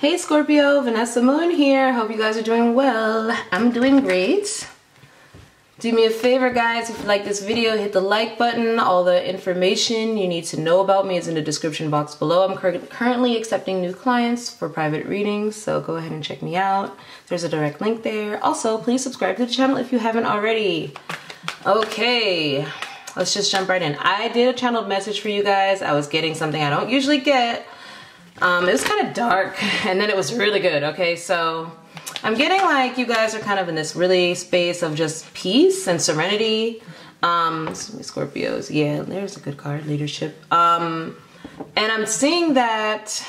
Hey Scorpio, Vanessa Moon here. Hope you guys are doing well. I'm doing great. Do me a favor guys, if you like this video, hit the like button. All the information you need to know about me is in the description box below. I'm currently accepting new clients for private readings, so go ahead and check me out. There's a direct link there. Also, please subscribe to the channel if you haven't already. Okay, let's just jump right in. I did a channeled message for you guys. I was getting something I don't usually get. It was kind of dark and then it was really good. Okay, so I'm getting like you guys are kind of in this really space of just peace and serenity. Scorpios, yeah, there's a good card, leadership. And I'm seeing that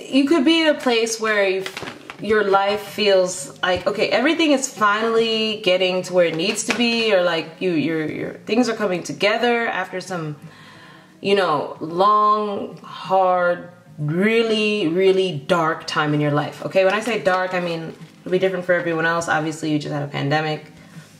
you could be in a place where your life feels like, okay, everything is finally getting to where it needs to be, or like your things are coming together after some, you know, long, hard, really dark time in your life. Okay, when I say dark, I mean it'll be different for everyone else. Obviously, you just had a pandemic,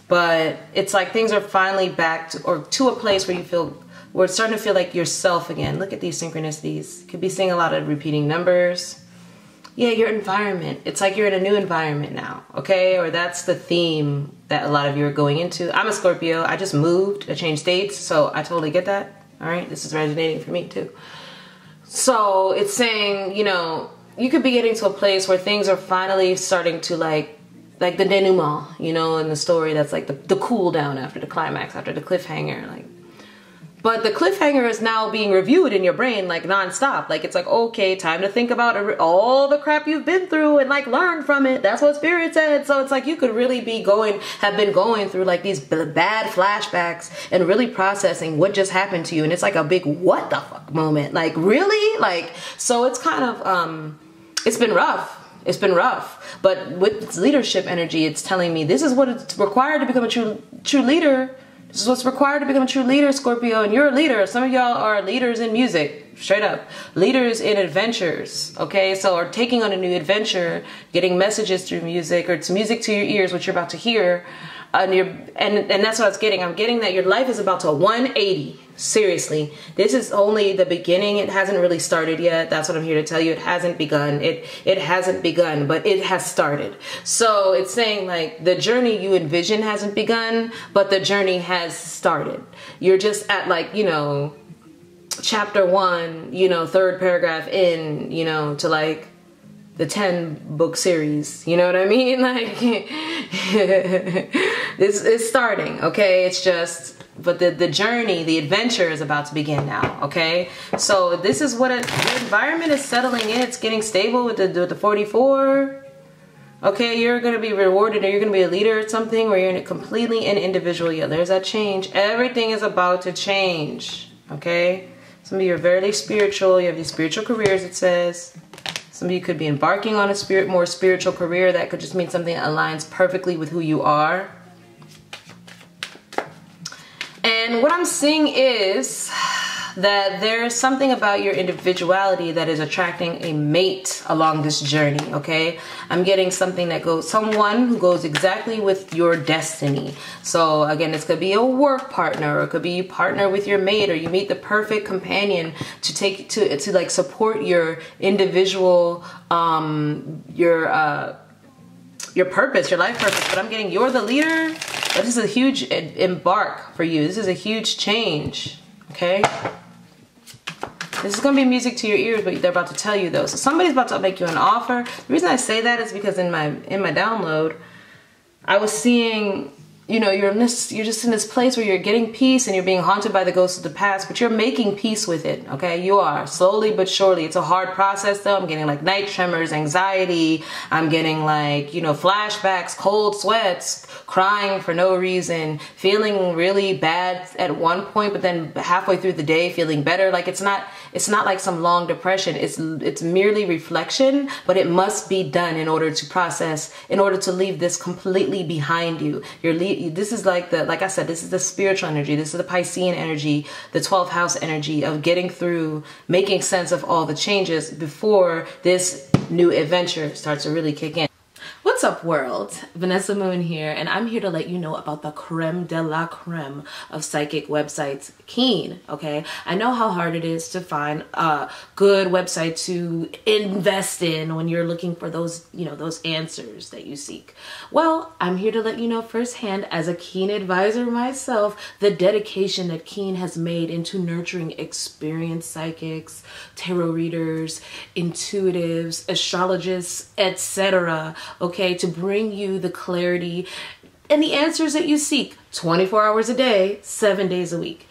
but it's like things are finally back to, or to a place where you feel, where it's starting to feel like yourself again. Look at these synchronicities. You could be seeing a lot of repeating numbers. Yeah, your environment. It's like you're in a new environment now, okay? Or that's the theme that a lot of you are going into. I'm a Scorpio. I just moved. I changed states, so I totally get that. All right, this is resonating for me too. So it's saying, you know, you could be getting to a place where things are finally starting to like the denouement, you know, in the story. That's like the cool down after the climax, after the cliffhanger. Like, but the cliffhanger is now being reviewed in your brain like nonstop. Like it's like, okay, time to think about all the crap you've been through and like learn from it. That's what Spirit said. So it's like you could really be have been going through like these bad flashbacks and really processing what just happened to you. And it's like a big what the fuck moment. Like really? Like, so it's kind of, it's been rough. It's been rough. But with its leadership energy, it's telling me this is what it's required to become a true leader. This is what's required to become a true leader, Scorpio, and you're a leader. Some of y'all are leaders in music, straight up. Leaders in adventures, okay? So, or taking on a new adventure, getting messages through music, or it's music to your ears, what you're about to hear. And that's what I was getting. I'm getting that your life is about to 180. Seriously. This is only the beginning. It hasn't really started yet. That's what I'm here to tell you. It hasn't begun. It hasn't begun, but it has started. So it's saying like the journey you envision hasn't begun, but the journey has started. You're just at like, you know, chapter 1, you know, 3rd paragraph in, you know, to like the 10-book series, you know what I mean? Like, it's starting, okay? It's just, but the journey, the adventure is about to begin now, okay? So this is what the environment is settling in. It's getting stable with the 44. Okay, you're gonna be rewarded, or you're gonna be a leader at something where you're in a completely an individual. Yeah, there's that change. Everything is about to change, okay? Some of you are very spiritual. You have these spiritual careers, it says. Some of you could be embarking on a more spiritual career. That could just mean something that aligns perfectly with who you are. And what I'm seeing is that there's something about your individuality that is attracting a mate along this journey, okay? I'm getting something that goes, someone who goes exactly with your destiny. So again, this could be a work partner, or it could be you partner with your mate, or you meet the perfect companion to take, to like support your individual, your purpose, your life purpose. But I'm getting you're the leader, but this is a huge embark for you. This is a huge change, okay? This is going to be music to your ears, but they're about to tell you though. So somebody's about to make you an offer. The reason I say that is because in my download, I was seeing, you know, you're just in this place where you're getting peace and you're being haunted by the ghosts of the past, but you're making peace with it, okay? You are, slowly but surely. It's a hard process though. I'm getting like night tremors, anxiety. I'm getting like, you know, flashbacks, cold sweats, crying for no reason, feeling really bad at one point, but then halfway through the day feeling better. Like it's not like some long depression. It's merely reflection, but it must be done in order to process, in order to leave this completely behind you. This is like the, like I said, this is the spiritual energy. This is the Piscean energy, the 12th house energy of getting through, making sense of all the changes before this new adventure starts to really kick in. What's What's up, world? Vanessa Moon here, and I'm here to let you know about the creme de la creme of psychic websites, Keen. Okay, I know how hard it is to find a good website to invest in when you're looking for those, those answers that you seek. Well, I'm here to let you know firsthand, as a Keen advisor myself, the dedication that Keen has made into nurturing experienced psychics, tarot readers, intuitives, astrologists, etc. Okay, to bring you the clarity and the answers that you seek 24 hours a day, 7 days a week.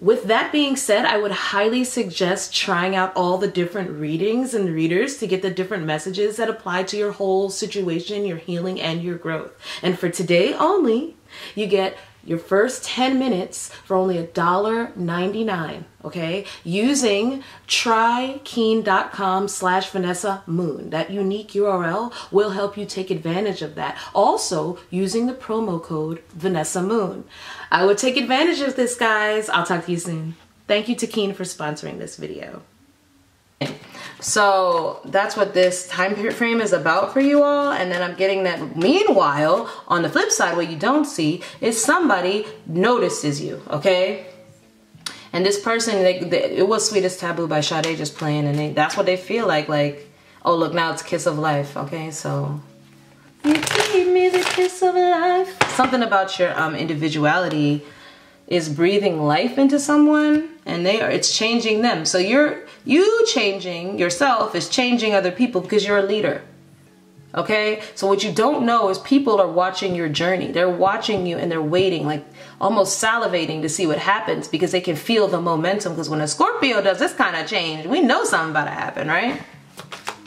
With that being said, I would highly suggest trying out all the different readings and readers to get the different messages that apply to your whole situation, your healing, and your growth. And for today only, you get your first 10 minutes for only $1.99, okay? Using trykeen.com/VanessaMoon. That unique URL will help you take advantage of that. Also, using the promo code VanessaMoon. I will take advantage of this, guys. I'll talk to you soon. Thank you to Keen for sponsoring this video. So that's what this time frame is about for you all. And then I'm getting that meanwhile, on the flip side, what you don't see is somebody notices you, okay? And this person, it was Sweetest Taboo by Sade just playing, and that's what they feel like, oh look, now it's Kiss of Life, okay? So, you gave me the kiss of life. Something about your individuality is breathing life into someone, and it's changing them. So you changing yourself is changing other people, because you're a leader. Okay? So what you don't know is people are watching your journey. They're watching you and they're waiting, like almost salivating to see what happens, because they can feel the momentum. Because when a Scorpio does this kind of change, we know something about to happen, right?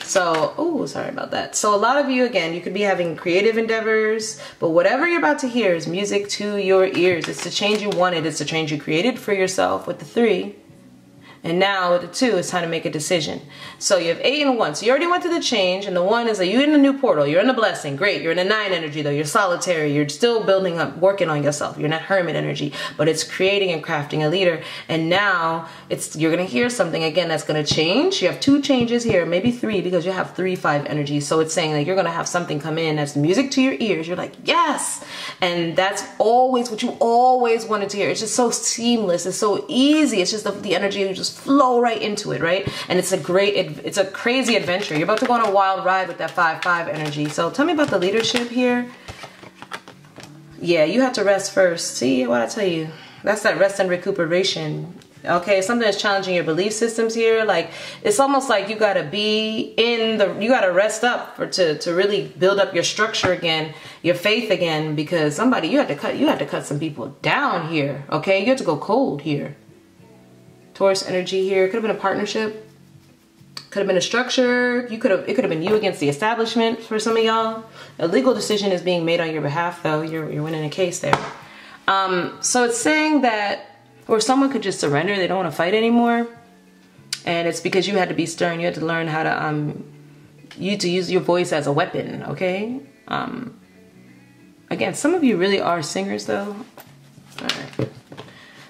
So, oh, sorry about that. So a lot of you, again, you could be having creative endeavors, but whatever you're about to hear is music to your ears. It's the change you wanted. It's the change you created for yourself with the 3. And now with the 2, it's time to make a decision. So you have 8 and 1. So you already went through the change, and the 1 is that you're in a new portal. You're in a blessing. Great. You're in a 9 energy, though. You're solitary. You're still building up, working on yourself. You're in a hermit energy, but it's creating and crafting a leader. And now you're going to hear something, again, that's going to change. You have 2 changes here, maybe 3, because you have 3, 5 energies. So it's saying that you're going to have something come in that's music to your ears. You're like, yes! And that's always what you always wanted to hear. It's just so seamless. It's so easy. It's just the energy you just flow right into it, right? And it's a crazy adventure. You're about to go on a wild ride with that 5-5 energy. So tell me about the leadership here. Yeah, you have to rest first. See what I tell you? That's that rest and recuperation. Okay, something that's challenging your belief systems here. Like, it's almost like you gotta be in the, you gotta rest up to really build up your structure again, your faith again, because somebody, you had to cut some people down here. Okay, you have to go cold here. Taurus energy here. Could have been a partnership. Could have been a structure. It could have been you against the establishment for some of y'all. A legal decision is being made on your behalf, though. You're winning a case there. So it's saying that, or someone could just surrender. They don't want to fight anymore. And it's because you had to be stern. You had to learn how to use your voice as a weapon. Okay. Again, some of you really are singers, though. All right.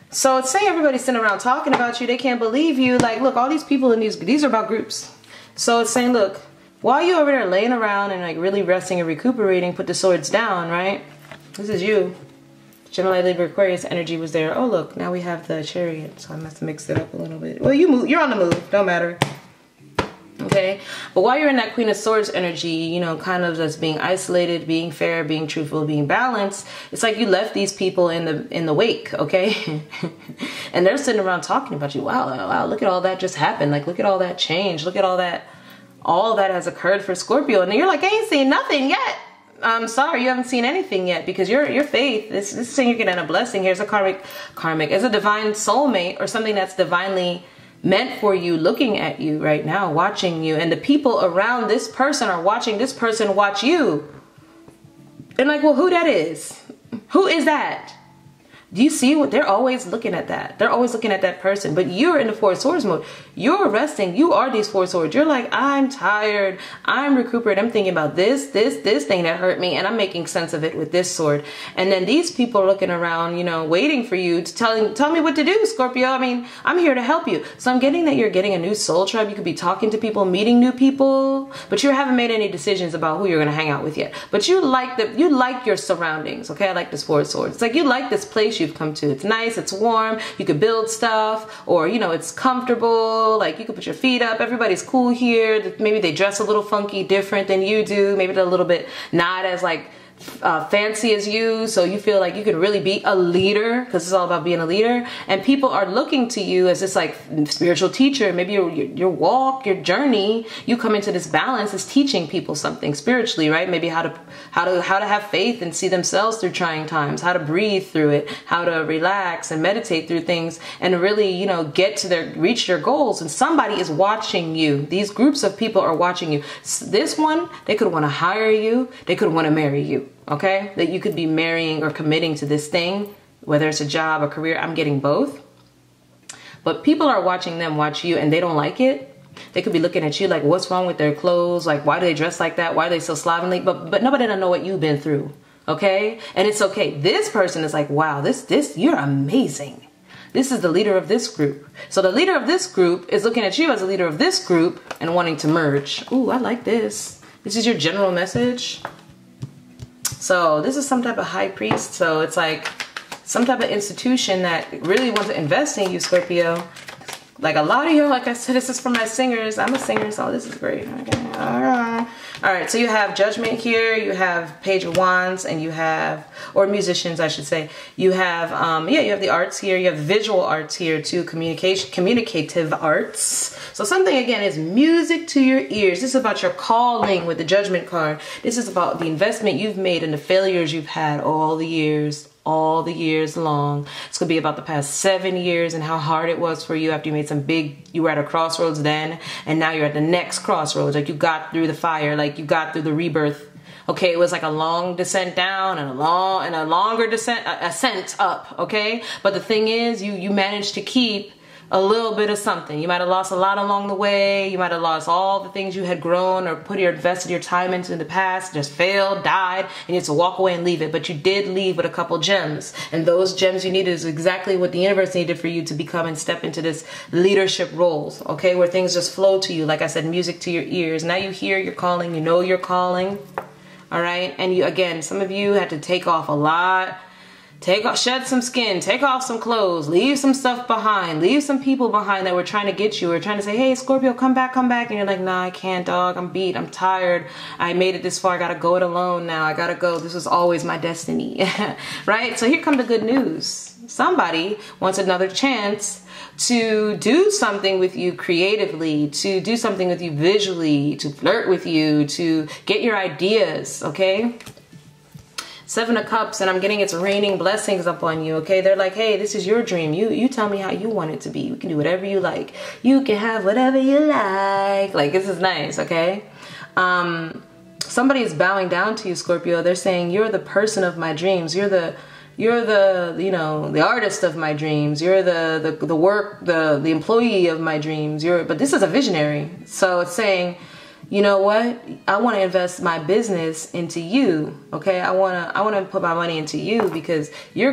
So it's saying everybody's sitting around talking about you. They can't believe you. Like, look, all these people in these are about groups. So it's saying, look, while you're over there laying around and like really resting and recuperating, put the swords down, right? This is you. Gemini, Libra, Aquarius energy was there. Oh, look, now we have the Chariot. So I must have mixed it up a little bit. Well, you're on the move. Don't matter. Okay? But while you're in that Queen of Swords energy, kind of just being isolated, being fair, being truthful, being balanced, it's like you left these people in the wake, okay? And they're sitting around talking about you. Wow, look at all that just happened. Like, look at all that change. Look at all that has occurred for Scorpio. And you're like, I ain't seen nothing yet. I'm sorry, you haven't seen anything yet, because your faith, this thing you're getting a blessing. Here's a karmic, it's a divine soulmate, or something that's divinely meant for you, looking at you right now, watching you, and the people around this person are watching this person watch you. And like, well, who that is? Who is that? Do you see what they're always looking at? That they're always looking at that person, but you're in the Four of Swords mode. You're resting. You are these Four of Swords. You're like, I'm tired. I'm recuperating. I'm thinking about this thing that hurt me, and I'm making sense of it with this sword. And then these people are looking around, you know, waiting for you to tell me what to do, Scorpio. I mean, I'm here to help you. So I'm getting that you're getting a new soul tribe. You could be talking to people, meeting new people, but you haven't made any decisions about who you're going to hang out with yet. But you like the, you like your surroundings. Okay, I like this Four of Swords. It's like you like this place you've come to. It's nice, it's warm, you could build stuff, or you know, it's comfortable, like you could put your feet up, everybody's cool here. Maybe they dress a little funky, different than you do, maybe they're a little bit not as like fancy as you, so you feel like you could really be a leader, because it's all about being a leader, and people are looking to you as this like spiritual teacher. Maybe your walk, your journey, you come into this balance is teaching people something spiritually, right? Maybe how to have faith and see themselves through trying times, how to breathe through it, how to relax and meditate through things, and really, you know, get to their, reach their goals. And somebody is watching you. These groups of people are watching you. This one, they could want to hire you, they could want to marry you. Okay, that you could be marrying or committing to this thing, whether it's a job or career. I'm getting both, but people are watching them watch you, and they don't like it. They could be looking at you like, what's wrong with their clothes? Like, why do they dress like that? Why are they so slovenly? But nobody doesn't know what you've been through. Okay, and it's okay. This person is like, wow, this you're amazing. This is the leader of this group. So the leader of this group is looking at you as a leader of this group and wanting to merge. Ooh, I like this. This is your general message. So this is some type of high priest. So it's like some type of institution that really wants to invest in you, Scorpio. Like a lot of you, like I said, this is for my singers. I'm a singer, so this is great. Okay. All right. All right. So you have Judgment here. You have Page of Wands, and you have, or musicians, I should say. You have, yeah, you have the arts here. You have visual arts here too. Communication, communicative arts. So something again is music to your ears. This is about your calling with the Judgment card. This is about the investment you've made and the failures you've had all the years. All the years long. It's gonna be about the past 7 years and how hard it was for you after you made some big, you were at a crossroads then, and now you're at the next crossroads. Like you got through the fire, like you got through the rebirth. Okay, it was like a long descent down and a longer ascent up, okay? But the thing is, you managed to keep a little bit of something. You might have lost a lot along the way. You might have lost all the things you had grown or put your invested your time into in the past, just failed, died, and you had to walk away and leave it. But you did leave with a couple gems, and those gems you needed is exactly what the universe needed for you to become and step into this leadership roles, okay, where things just flow to you. Like I said, music to your ears. Now you hear your calling, you know your calling, all right? And you, again, some of you had to take off a lot. Take off, shed some skin, take off some clothes, leave some stuff behind, leave some people behind that were trying to get you or trying to say, hey, Scorpio, come back. And you're like, nah, I can't, dog. I'm beat. I'm tired. I made it this far. I got to go it alone now. I got to go. This was always my destiny, right? So here comes the good news. Somebody wants another chance to do something with you creatively, to do something with you visually, to flirt with you, to get your ideas, okay? Seven of Cups, and I'm getting it's raining blessings up on you, okay? They're like, hey, this is your dream. You tell me how you want it to be. You can do whatever you like. You can have whatever you like. Like, this is nice, okay? Somebody is bowing down to you, Scorpio. They're saying, you're the person of my dreams. You're the, you know, the artist of my dreams. You're the work, the employee of my dreams. But this is a visionary. So it's saying, you know what? I want to invest my business into you, okay? I want to put my money into you because you're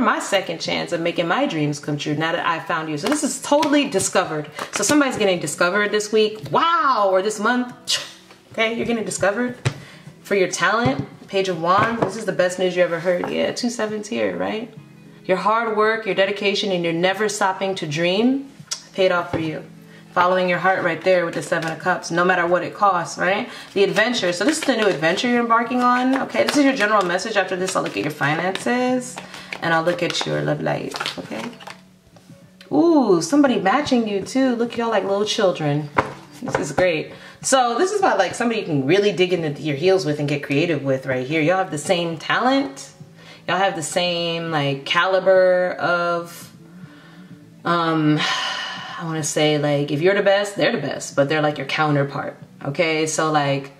my second chance of making my dreams come true now that I found you. So this is totally discovered. So somebody's getting discovered this week. Wow, or this month. Okay, you're getting discovered for your talent. Page of Wands. This is the best news you ever heard. Yeah, 2 sevens here, right? Your hard work, your dedication, and your never stopping to dream paid off for you. Following your heart right there with the 7 of Cups, no matter what it costs, right? The adventure. So this is the new adventure you're embarking on. Okay, this is your general message. After this, I'll look at your finances and I'll look at your love life, okay? Ooh, somebody matching you too. Look, y'all like little children. This is great. So this is about like somebody you can really dig into your heels with and get creative with right here. Y'all have the same talent. Y'all have the same like caliber of, I want to say, like, if you're the best, they're the best, but they're like your counterpart, okay? So like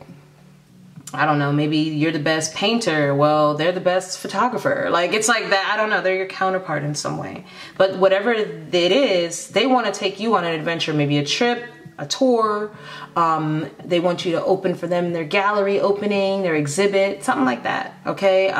I don't know, maybe you're the best painter, well, they're the best photographer. Like, it's like that, I don't know, they're your counterpart in some way. But whatever it is, they want to take you on an adventure, maybe a trip, a tour. They want you to open for them their gallery opening, their exhibit, something like that, okay?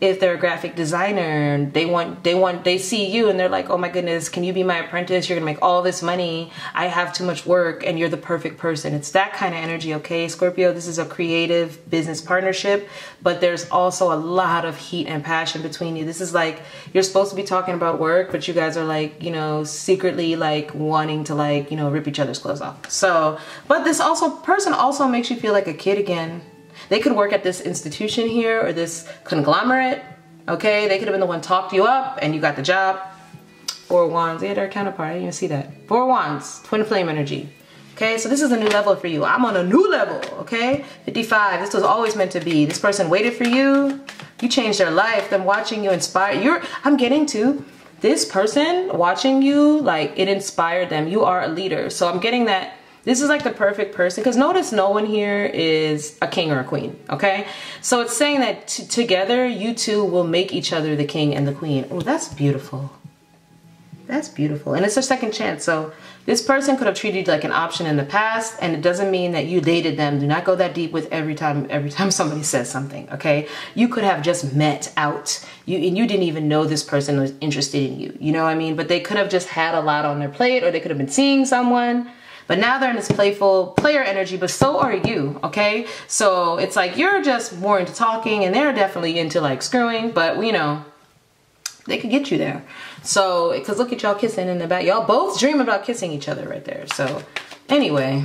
If they're a graphic designer, they see you and they're like, oh my goodness, can you be my apprentice? You're gonna make all this money. I have too much work and you're the perfect person. It's that kind of energy, okay? Scorpio, this is a creative business partnership, but there's also a lot of heat and passion between you. This is like, you're supposed to be talking about work, but you guys are like, you know, secretly like wanting to like, you know, rip each other's clothes off. So, but this person also makes you feel like a kid again. They could work at this institution here or this conglomerate, okay? They could have been the one talked you up and you got the job. Four Wands, yeah, they're a counterpart, I didn't even see that. Four Wands, twin flame energy, okay? So this is a new level for you. I'm on a new level, okay? 55, this was always meant to be. This person waited for you. You changed their life, them watching you inspire. I'm getting to this person watching you, like it inspired them. You are a leader, so I'm getting that. This is like the perfect person, because notice no one here is a king or a queen, okay? So it's saying that together, you two will make each other the king and the queen. Oh, that's beautiful. That's beautiful. And it's a second chance. So this person could have treated you like an option in the past, and it doesn't mean that you dated them. Do not go that deep with every time somebody says something, okay? You could have just met out, and you didn't even know this person was interested in you. You know what I mean? But they could have just had a lot on their plate, or they could have been seeing someone. But now they're in this playful player energy, but so are you, okay? So it's like you're just more into talking and they're definitely into like screwing, but you know, they could get you there. So, because look at y'all kissing in the back. Y'all both dream about kissing each other right there. So anyway,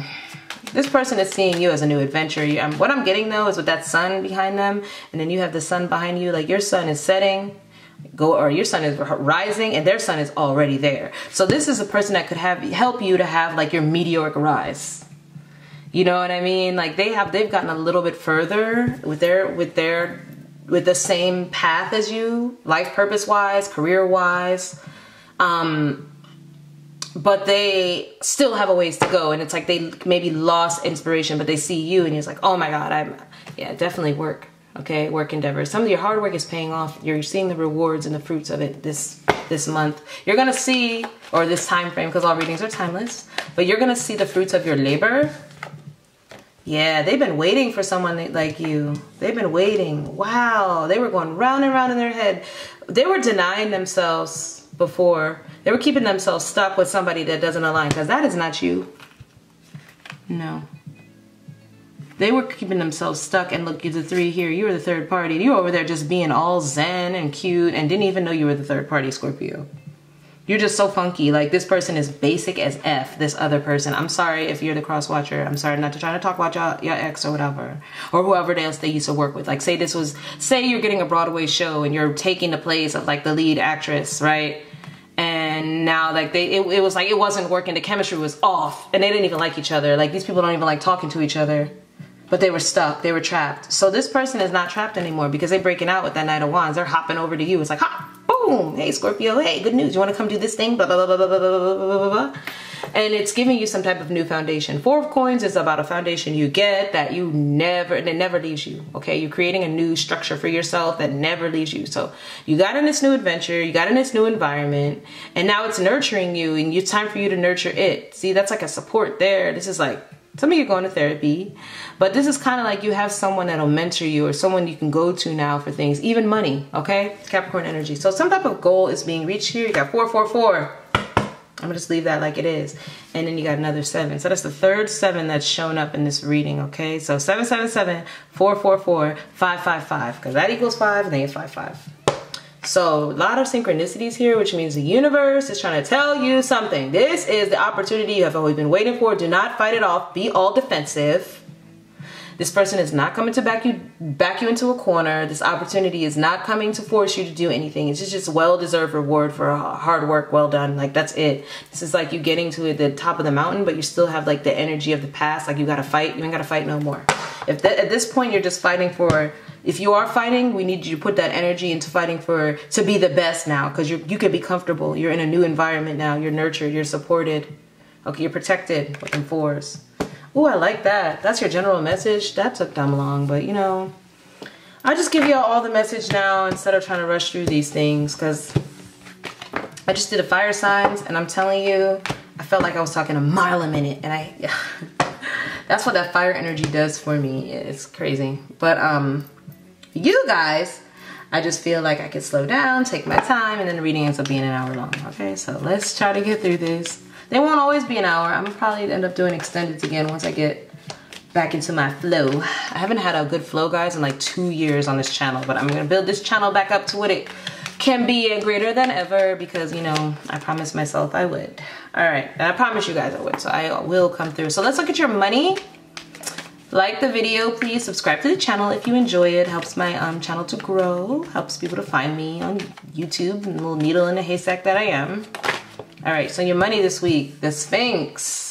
this person is seeing you as a new adventure. What I'm getting though is with that sun behind them, and then you have the sun behind you, like your sun is setting. Or your sun is rising and their sun is already there. So this is a person that could help you to have like your meteoric rise. You know what I mean? Like they've gotten a little bit further with the same path as you, life purpose wise, career wise. But they still have a ways to go, and it's like they maybe lost inspiration, but they see you and you're like, oh my God, yeah, definitely work. Okay, work endeavors. Some of your hard work is paying off. You're seeing the rewards and the fruits of it this month. You're gonna see, or this time frame, because all readings are timeless, but you're gonna see the fruits of your labor. Yeah, they've been waiting for someone like you. They've been waiting. Wow, they were going round and round in their head. They were denying themselves before. They were keeping themselves stuck with somebody that doesn't align, because that is not you. No. They were keeping themselves stuck, and look, you're the three here. You were the third party. You were over there just being all zen and cute and didn't even know you were the third party, Scorpio. You're just so funky. Like, this person is basic as F, this other person. I'm sorry if you're the cross watcher. I'm sorry not to try to talk about your ex or whatever, or whoever else they used to work with. Like, say you're getting a Broadway show and you're taking the place of like the lead actress, right? And now like it was like, it wasn't working. The chemistry was off and they didn't even like each other. Like, these people don't even like talking to each other. But they were stuck, they were trapped. So this person is not trapped anymore, because they're breaking out with that Knight of Wands. They're hopping over to you. It's like, ha, boom, hey Scorpio, hey, good news. You wanna come do this thing? Blah, blah, blah, blah, blah, blah, blah, blah, blah. And it's giving you some type of new foundation. Four of Coins is about a foundation you get that never leaves you, okay? You're creating a new structure for yourself that never leaves you. So you got in this new adventure, you got in this new environment, and now it's nurturing you, and it's time for you to nurture it. See, that's like a support there. This is like, some of you are going to therapy, but this is kind of like you have someone that'll mentor you, or someone you can go to now for things, even money, okay? Capricorn energy. So some type of goal is being reached here. You got 444. I'm gonna just leave that like it is. And then you got another 7. So that's the third 7 that's shown up in this reading, okay? So 777, 444, 555, because that equals 5 and they get 55. So a lot of synchronicities here, which means the universe is trying to tell you something. This is the opportunity you have always been waiting for. Do not fight it off. Be all defensive. This person is not coming to back you into a corner. This opportunity is not coming to force you to do anything. It's just well-deserved reward for hard work, well done. Like, that's it. This is like you getting to the top of the mountain, but you still have like the energy of the past. Like, you gotta fight. You ain't gotta fight no more. If at this point you're just fighting for, if you are fighting, we need you to put that energy into fighting to be the best now, because you could be comfortable. You're in a new environment now. You're nurtured. You're supported. Okay, you're protected. Looking fours. Ooh, I like that. That's your general message. That took them long, but you know, I'll just give y'all all the message now instead of trying to rush through these things, because I just did a fire signs and I'm telling you, I felt like I was talking a mile a minute, and I that's what that fire energy does for me. It's crazy. But you guys, I just feel like I could slow down, take my time, and then the reading ends up being an hour long. Okay, so let's try to get through this. They won't always be an hour. I'm probably end up doing extendeds again once I get back into my flow. I haven't had a good flow, guys, in like 2 years on this channel, but I'm gonna build this channel back up to what it can be and greater than ever, because you know, I promised myself I would. All right, and I promise you guys I would, so I will come through. So let's look at your money. Like the video, please subscribe to the channel if you enjoy it. Helps my channel to grow, helps people to find me on YouTube, and little needle in a haystack that I am. All right, so your money this week, the Sphinx.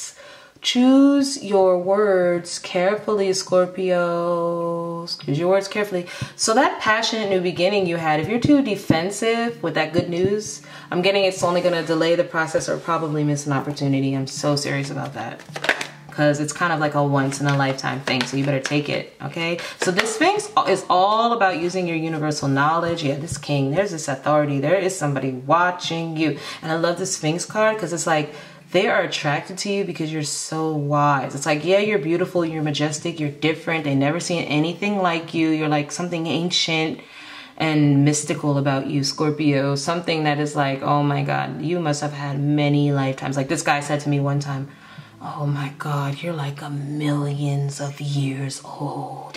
Choose your words carefully, Scorpio. Choose your words carefully. So that passionate new beginning you had, if you're too defensive with that good news, I'm getting it's only gonna delay the process or probably miss an opportunity. I'm so serious about that, because it's kind of like a once in a lifetime thing, so you better take it, okay? So this Sphinx is all about using your universal knowledge. Yeah, this king, there's this authority, there is somebody watching you. And I love the Sphinx card, because it's like, they are attracted to you because you're so wise. It's like, yeah, you're beautiful, you're majestic, you're different, they never seen anything like you, you're like something ancient and mystical about you, Scorpio. Something that is like, oh my God, you must have had many lifetimes. Like this guy said to me one time, oh my God, you're like a millions of years old.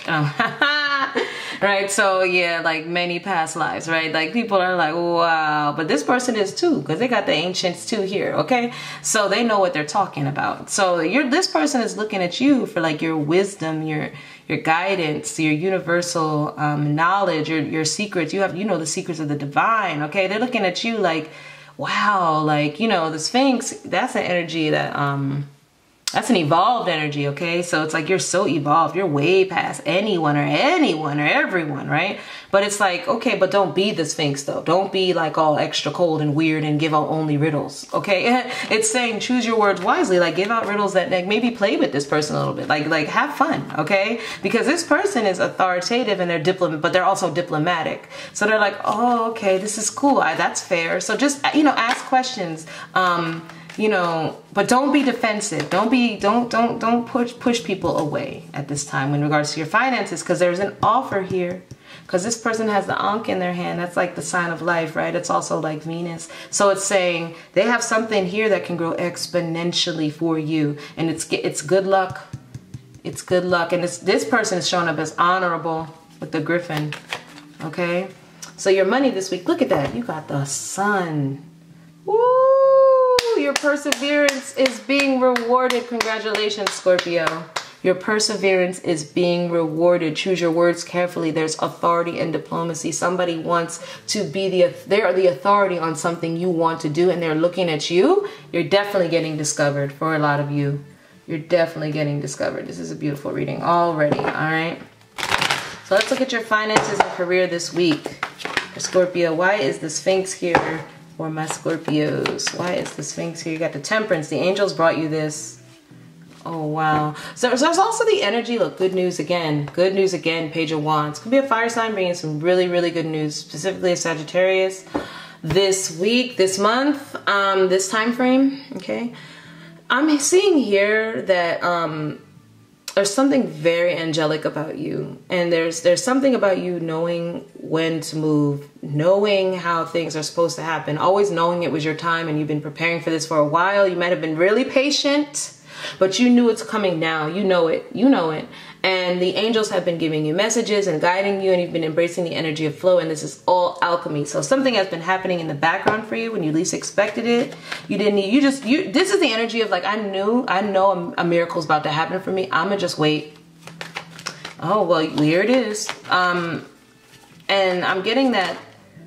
Right, so yeah, like many past lives, right? Like people are like, wow, but this person is too, because they got the ancients too here, okay? So they know what they're talking about. So you're, this person is looking at you for like your wisdom, your guidance, your universal knowledge, your secrets. You have, you know, the secrets of the divine, okay? They're looking at you like, wow, like, you know, the Sphinx, that's an energy that, that's an evolved energy, okay? So it's like you're so evolved. You're way past anyone or everyone, right? But it's like, okay, but don't be the Sphinx though. Don't be like all extra cold and weird and give out only riddles, okay? It's saying choose your words wisely. Like give out riddles that like maybe play with this person a little bit. Like have fun, okay? Because this person is authoritative and they're diplomat, but they're also diplomatic. So they're like, oh, okay, this is cool. That's fair. So just, you know, ask questions. You know, but don't be defensive. Don't be, don't push people away at this time in regards to your finances, because there's an offer here. Because this person has the Ankh in their hand. That's like the sign of life, right? It's also like Venus. So it's saying they have something here that can grow exponentially for you, and it's good luck. It's good luck, and this person is showing up as honorable with the griffin. Okay, so your money this week. Look at that. You got the sun. Woo! Your perseverance is being rewarded. Congratulations, Scorpio. Your perseverance is being rewarded. Choose your words carefully. There's authority and diplomacy. Somebody wants to be the authority on something you want to do, and they're looking at you. You're definitely getting discovered for a lot of you. You're definitely getting discovered. This is a beautiful reading already, all right? So let's look at your finances and career this week. For Scorpio, why is the Sphinx here? For my Scorpios, why is the Sphinx here? You got the Temperance. The angels brought you this. Oh wow. So there's also the energy. Look, good news again. Good news again. Page of Wands. Could be a fire sign bringing some really, really good news, specifically a Sagittarius this week, this month, this time frame. Okay, I'm seeing here that there's something very angelic about you, and there's something about you knowing when to move, knowing how things are supposed to happen, always knowing it was your time, and you've been preparing for this for a while. You might have been really patient, but you knew it's coming now. You know it. You know it. And the angels have been giving you messages and guiding you, and you've been embracing the energy of flow, and this is all alchemy. So something has been happening in the background for you when you least expected it. You didn't need, you this is the energy of like, I know a miracle's about to happen for me. I'ma just wait. Oh, well, here it is. And I'm getting that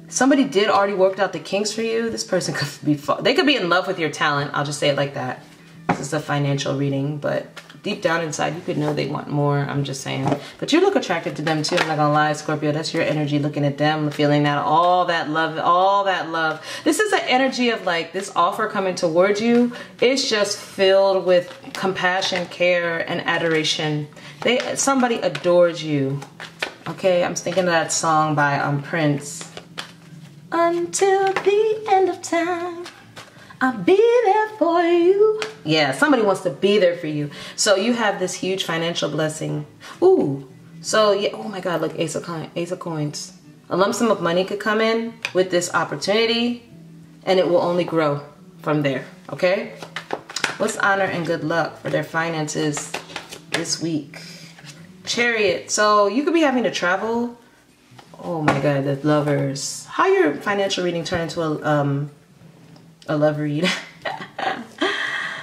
somebody did already work out the kinks for you. This person could be, they could be in love with your talent. I'll just say it like that. This is a financial reading, but deep down inside, you could know they want more. I'm just saying. But you look attracted to them too. I'm not gonna lie, Scorpio. That's your energy looking at them, feeling that all that love, all that love. This is an energy of like this offer coming towards you. It's just filled with compassion, care, and adoration. Somebody adores you. Okay, I'm thinking of that song by Prince. Until the end of time, I'll be there for you. Yeah, somebody wants to be there for you. So you have this huge financial blessing. Ooh, so yeah, oh my God, look, Ace of Coins. A lump sum of money could come in with this opportunity and it will only grow from there, okay? What's honor and good luck for their finances this week? Chariot, so you could be having to travel. Oh my God, the Lovers. How your financial reading turned into a love read.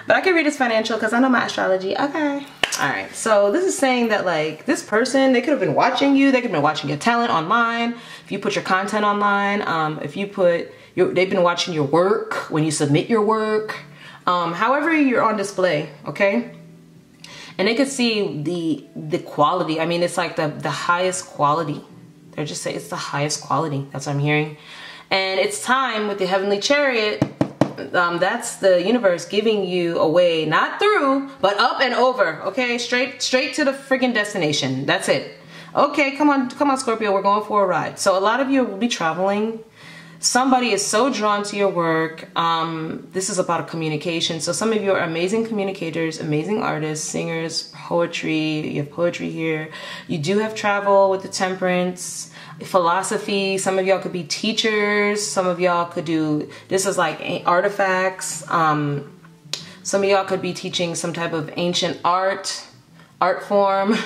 But I can read this financial because I know my astrology. Okay. All right. So this is saying that like this person, they could have been watching you. They could have been watching your talent online. If you put your content online, if you put your, they've been watching your work when you submit your work, however you're on display. Okay. And they could see the quality. I mean, it's like the highest quality. They're just saying it's the highest quality. That's what I'm hearing. And it's time with the Heavenly Chariot. That's the universe giving you a way, not through, but up and over. Okay, straight to the freaking destination. That's it. Okay, come on, Scorpio. We're going for a ride. So a lot of you will be traveling. Somebody is so drawn to your work. This is about a communication. So some of you are amazing communicators, amazing artists, singers, poetry. You have poetry here. You do have travel with the Temperance, philosophy. Some of y'all could be teachers. Some of y'all could do, this is like artifacts. Some of y'all could be teaching some type of ancient art form.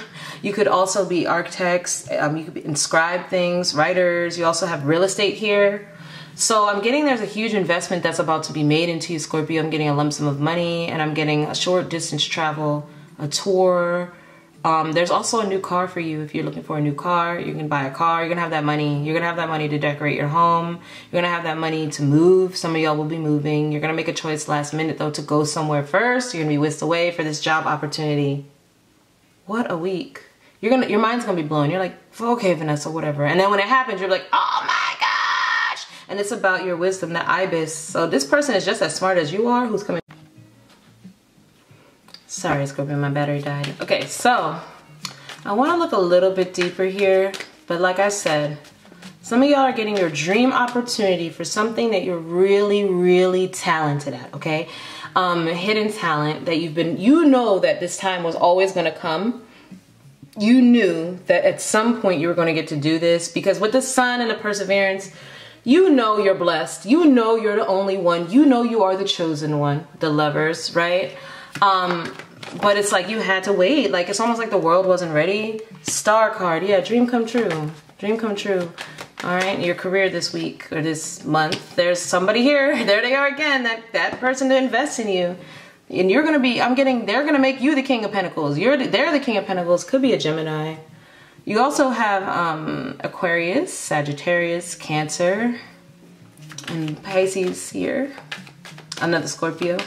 You could also be architects. You could inscribe things, writers. You also have real estate here. So I'm getting there's a huge investment that's about to be made into you, Scorpio. I'm getting a lump sum of money and I'm getting a short distance travel, a tour. There's also a new car for you. If you're looking for a new car, you can buy a car. You're gonna have that money. You're gonna have that money to decorate your home. You're gonna have that money to move. Some of y'all will be moving. You're gonna make a choice last minute though to go somewhere first. You're gonna be whisked away for this job opportunity. What a week. You're gonna, your mind's gonna be blown. You're like, okay, Vanessa, whatever. And then when it happens, you're like, oh my gosh. And it's about your wisdom, the ibis. So this person is just as smart as you are who's coming. Sorry, Scorpio, my battery died. Okay, so I wanna look a little bit deeper here, but like I said, some of y'all are getting your dream opportunity for something that you're really, really talented at, okay? Hidden talent that you've been, you know that this time was always gonna come. You knew that at some point you were going to get to do this because with the sun and the perseverance, you know you're blessed. You know you're the only one. You know you are the chosen one, the Lovers, right? But it's like you had to wait. Like it's almost like the world wasn't ready. Star card. Yeah, dream come true. Dream come true. All right, your career this week or this month. There's somebody here. There they are again. That person to invest in you. And you're going to be, I'm getting, they're going to make you the King of Pentacles. They're the King of Pentacles. Could be a Gemini. You also have Aquarius, Sagittarius, Cancer, and Pisces here. Another Scorpio.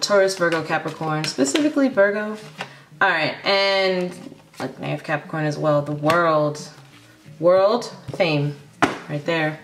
Taurus, Virgo, Capricorn, specifically Virgo. All right. And like I have Capricorn as well. The world. World fame. Right there.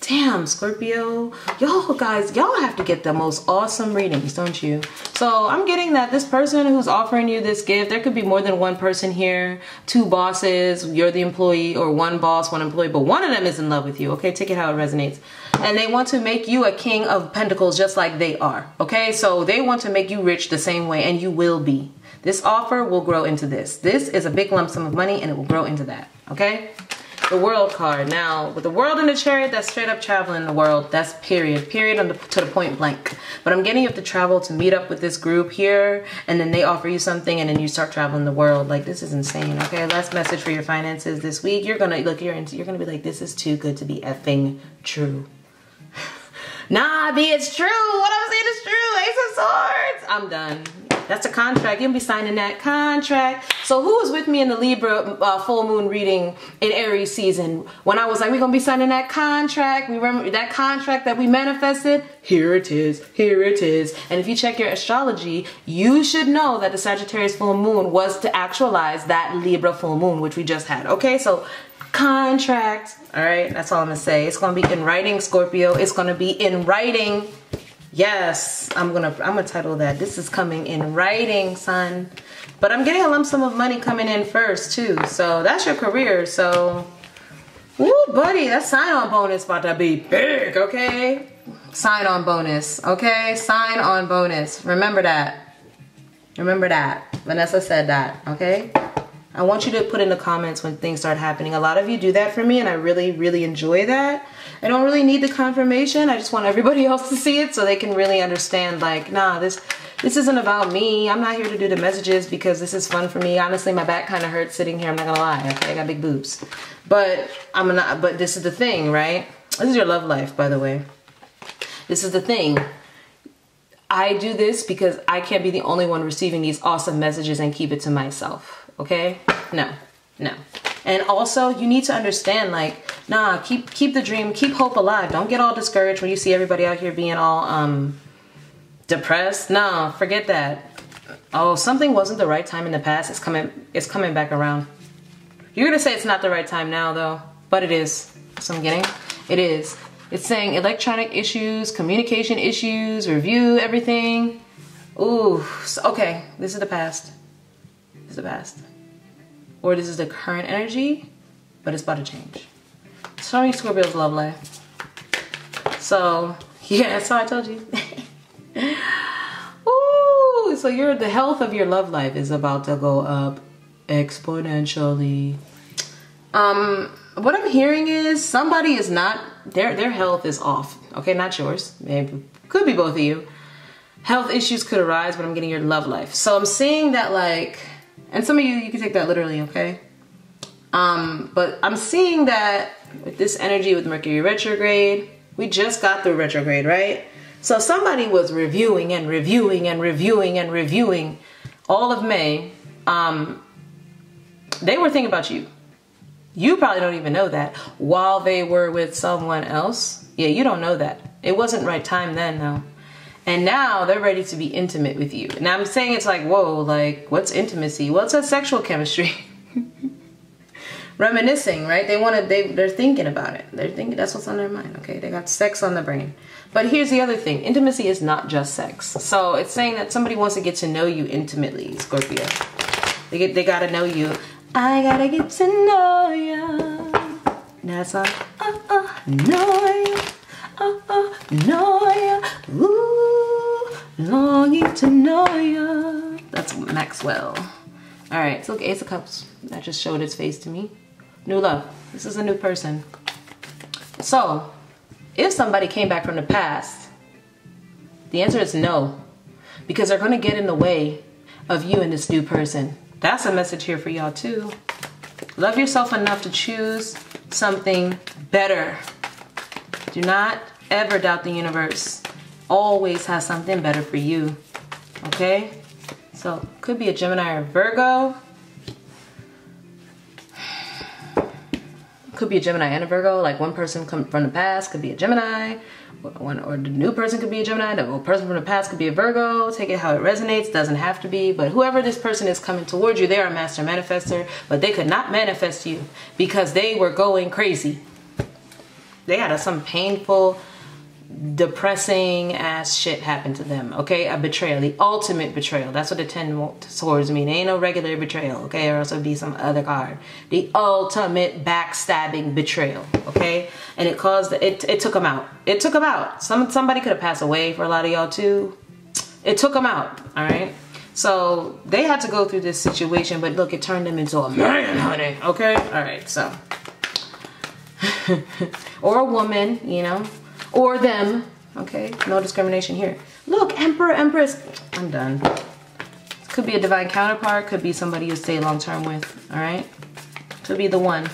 Damn, Scorpio, y'all guys, y'all have to get the most awesome readings, don't you? So I'm getting that this person who's offering you this gift, there could be more than one person here, two bosses, you're the employee, or one boss, one employee, but one of them is in love with you, okay? Take it how it resonates. And they want to make you a King of Pentacles just like they are, okay? So they want to make you rich the same way, and you will be. This offer will grow into this. This is a big lump sum of money, and it will grow into that, okay? The world card. Now, with the world and the chariot, that's straight up traveling the world. That's period. Period to the point blank. But I'm getting you to travel to meet up with this group here, and then they offer you something, and then you start traveling the world. Like, this is insane, okay? Last message for your finances this week. You're gonna look, you're gonna be like, this is too good to be effing true. Nah, B, it's true. What I'm saying is true. Ace of Swords. I'm done. That's a contract. You'll be signing that contract. So who was with me in the Libra full moon reading in Aries season? When I was like, we're going to be signing that contract. We remember that contract that we manifested. Here it is. Here it is. And if you check your astrology, you should know that the Sagittarius full moon was to actualize that Libra full moon, which we just had. Okay, so contract. All right, that's all I'm going to say. It's going to be in writing, Scorpio. It's going to be in writing. Yes, I'm gonna title that. This is coming in writing, son. But I'm getting a lump sum of money coming in first too. So that's your career. So, ooh, buddy, that sign-on bonus about to be big. Okay, sign-on bonus. Okay, sign-on bonus. Remember that. Remember that. Vanessa said that. Okay. I want you to put in the comments when things start happening. A lot of you do that for me and I really, really enjoy that. I don't really need the confirmation. I just want everybody else to see it so they can really understand like, nah, this isn't about me. I'm not here to do the messages because this is fun for me. Honestly, my back kind of hurts sitting here. I'm not gonna lie. Okay, I got big boobs. But I'm not, but this is the thing, right? This is your love life, by the way. This is the thing. I do this because I can't be the only one receiving these awesome messages and keep it to myself. Okay? No, no. And also you need to understand like, nah, keep the dream, keep hope alive. Don't get all discouraged when you see everybody out here being all depressed. No, forget that. Oh, something wasn't the right time in the past. It's coming back around. You're gonna say it's not the right time now though, but it is. So I'm getting it is. It's saying electronic issues, communication issues, review, everything. Ooh, okay, this is the past. This is the past. Or this is the current energy, but it's about to change. Showing Scorpio's love life. So, yeah, so I told you. Ooh, so the health of your love life is about to go up exponentially. What I'm hearing is somebody is not, their health is off. Okay, not yours. Maybe could be both of you. Health issues could arise, but I'm getting your love life. So I'm seeing that like, and some of you, you can take that literally, okay? But I'm seeing that with this energy with Mercury retrograde, we just got through retrograde, right? So somebody was reviewing and reviewing and reviewing and reviewing all of May. They were thinking about you. You probably don't even know that while they were with someone else. Yeah, you don't know that. It wasn't right time then though. And now they're ready to be intimate with you. And I'm saying it's like, whoa, like what's intimacy? What's that sexual chemistry? Reminiscing, right? They want to, they're thinking about it. They're thinking that's what's on their mind. Okay. They got sex on the brain. But here's the other thing. Intimacy is not just sex. So it's saying that somebody wants to get to know you intimately, Scorpio. They got to know you. I got to get to know you. That's all. Know you. Know ya, ooh, longing to know ya. That's Maxwell. All right, so look, Ace of Cups. That just showed its face to me. New love. This is a new person. So, if somebody came back from the past, the answer is no, because they're going to get in the way of you and this new person. That's a message here for y'all too. Love yourself enough to choose something better. Do not ever doubt the universe. Always has something better for you. Okay? So, could be a Gemini or Virgo. Could be a Gemini and a Virgo. Like one person from the past could be a Gemini. Or the new person could be a Gemini. The old person from the past could be a Virgo. Take it how it resonates. Doesn't have to be. But whoever this person is coming towards you, they are a master manifester. But they could not manifest you because they were going crazy. They had some painful, depressing ass shit happen to them, okay? A betrayal, the ultimate betrayal. That's what the 10 swords mean. There ain't no regular betrayal, okay? Or else it would be some other card. The ultimate backstabbing betrayal, okay? And it caused, it took them out. It took them out. Somebody could have passed away for a lot of y'all too. It took them out, all right? So they had to go through this situation, but look, it turned them into a man, honey, okay? All right, so. Or a woman, you know, or them. Okay, no discrimination here. Look, Emperor, Empress. I'm done. Could be a divine counterpart. Could be somebody you stay long term with. All right. Could be the one.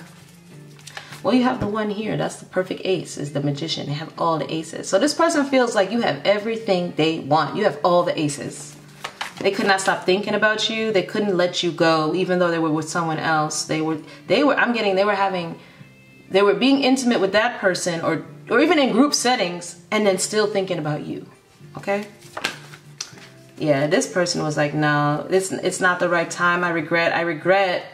Well, you have the one here. That's the perfect ace. Is the magician. They have all the aces. So this person feels like you have everything they want. You have all the aces. They could not stop thinking about you. They couldn't let you go, even though they were with someone else. They were being intimate with that person, or even in group settings, and then still thinking about you. Okay? Yeah, this person was like, no, it's not the right time. I regret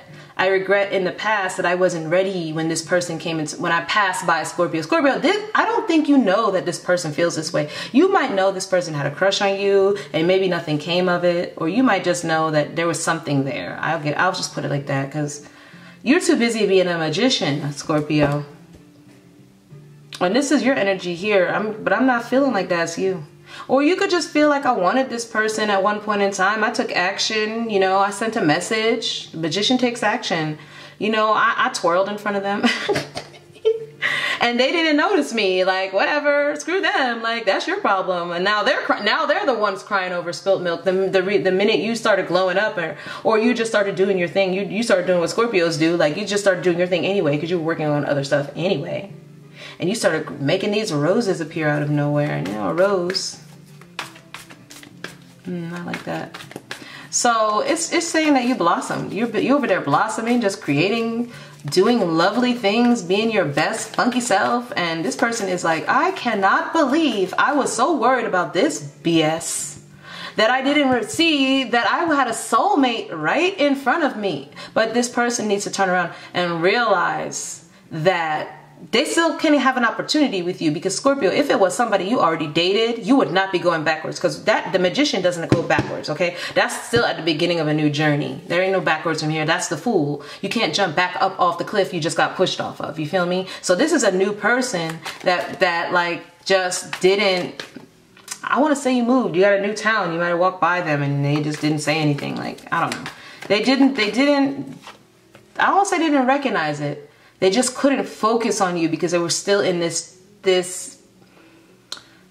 in the past that I wasn't ready when this person came in, when I passed by Scorpio. Scorpio, I don't think you know that this person feels this way. You might know this person had a crush on you and maybe nothing came of it. Or you might just know that there was something there. I'll just put it like that, because you're too busy being a magician, Scorpio. And this is your energy here, but I'm not feeling like that's you. Or you could just feel like, I wanted this person at one point in time. I took action, you know, I sent a message. The magician takes action. You know, I twirled in front of them. And they didn't notice me. Like, whatever, screw them. Like, that's your problem. And now they're the ones crying over spilt milk. The minute you started glowing up, or you just started doing your thing, you started doing what Scorpios do. Like, you just started doing your thing anyway, because you were working on other stuff anyway. And you started making these roses appear out of nowhere. And now a rose. I like that. So it's saying that you blossomed. You're over there blossoming, just creating, doing lovely things, being your best funky self. And this person is like, I cannot believe I was so worried about this BS that I didn't see that I had a soulmate right in front of me. But this person needs to turn around and realize that they still can have an opportunity with you, because Scorpio, if it was somebody you already dated, you would not be going backwards, because the magician doesn't go backwards, okay? That's still at the beginning of a new journey. There ain't no backwards from here. That's the fool. You can't jump back up off the cliff you just got pushed off of. You feel me? So this is a new person that like just didn't, I want to say you moved. You got a new town. You might have walked by them and they just didn't say anything. Like, I don't know. I don't want to say they didn't recognize it. They just couldn't focus on you because they were still in this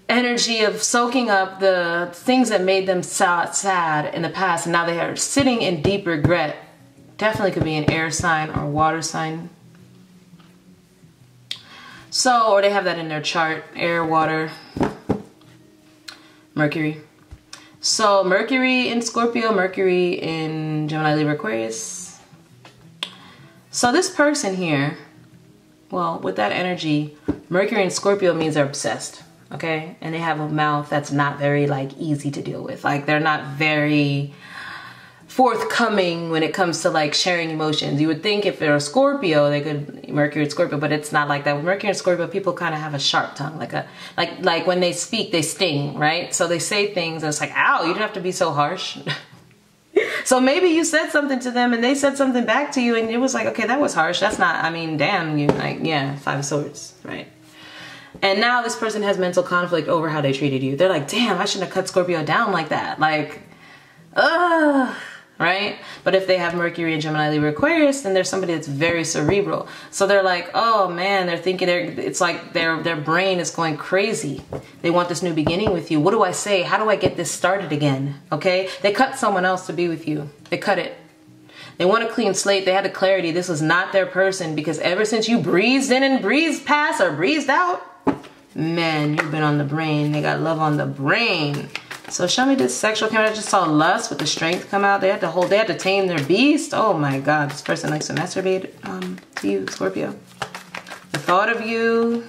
energy of soaking up the things that made them sad in the past. And now they are sitting in deep regret. Definitely could be an air sign or water sign. So, or they have that in their chart, air, water, Mercury. So Mercury in Scorpio, Mercury in Gemini, Libra, Aquarius. So this person here, well, with that energy, Mercury and Scorpio means they're obsessed, okay? And they have a mouth that's not very, like, easy to deal with. Like, they're not very forthcoming when it comes to, like, sharing emotions. You would think if they're a Scorpio, they could, Mercury and Scorpio, but it's not like that. With Mercury and Scorpio, people kind of have a sharp tongue. Like when they speak, they sting, right? So they say things, and it's like, ow, you don't have to be so harsh. So maybe you said something to them and they said something back to you, and it was like, okay, that was harsh. That's not, I mean, damn you. Like, yeah, Five of Swords, right? And now this person has mental conflict over how they treated you. They're like, damn, I shouldn't have cut Scorpio down like that. Like, ugh, right? But if they have Mercury and Gemini, Libra, Aquarius, then there's somebody that's very cerebral. So they're like, oh man, they're thinking, it's like their brain is going crazy. They want this new beginning with you. What do I say? How do I get this started again? Okay? They cut someone else to be with you. They cut it. They want a clean slate. They had the clarity. This was not their person, because ever since you breezed in and breezed past or breezed out, man, you've been on the brain. They got love on the brain. So show me this sexual camera. I just saw lust with the strength come out. They had to tame their beast. Oh my God, this person likes to masturbate to you, Scorpio. The thought of you,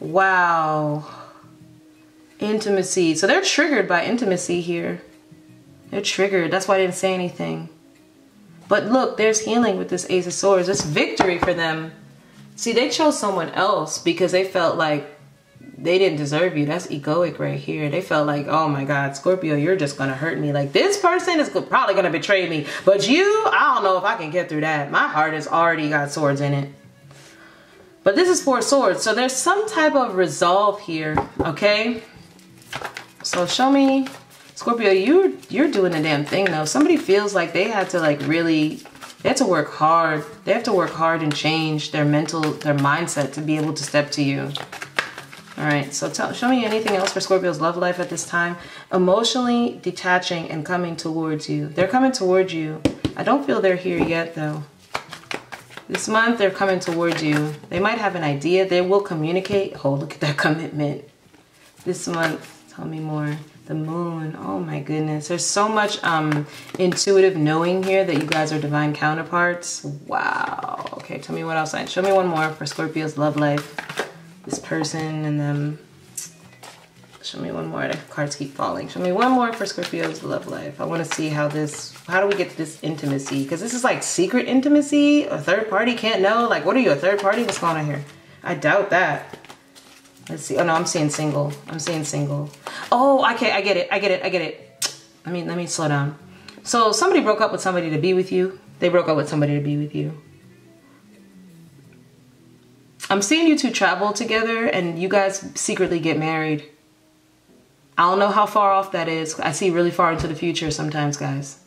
wow. Intimacy. So they're triggered by intimacy here. They're triggered. That's why I didn't say anything. But look, there's healing with this Ace of Swords. It's victory for them. See, they chose someone else because they felt like they didn't deserve you. That's egoic right here. They felt like, oh my God, Scorpio, you're just gonna hurt me. Like, this person is probably gonna betray me. But you, I don't know if I can get through that. My heart has already got swords in it. But this is Four Swords. So there's some type of resolve here, okay? So show me, Scorpio, you're doing the damn thing though. Somebody feels like they had to like really, they have to work hard. They have to work hard and change their mindset to be able to step to you. All right, so show me anything else for Scorpio's love life at this time. Emotionally detaching and coming towards you. They're coming towards you. I don't feel they're here yet, though. This month, they're coming towards you. They might have an idea. They will communicate. Oh, look at that commitment. This month, tell me more. The moon, oh my goodness. There's so much intuitive knowing here that you guys are divine counterparts. Wow. Okay, tell me what else. Show me one more for Scorpio's love life. This person and them. Show me one more. The cards keep falling. Show me one more for Scorpio's love life. I want to see how this, how do we get this intimacy? Because this is like secret intimacy. A third party can't know. Like, what are you, a third party? What's going on here? I doubt that. Let's see. Oh no, I'm seeing single. I'm seeing single. Oh, okay. I get it. I get it. I get it. Let me slow down. So somebody broke up with somebody to be with you. They broke up with somebody to be with you. I'm seeing you two travel together and you guys secretly get married. I don't know how far off that is. I see really far into the future sometimes, guys.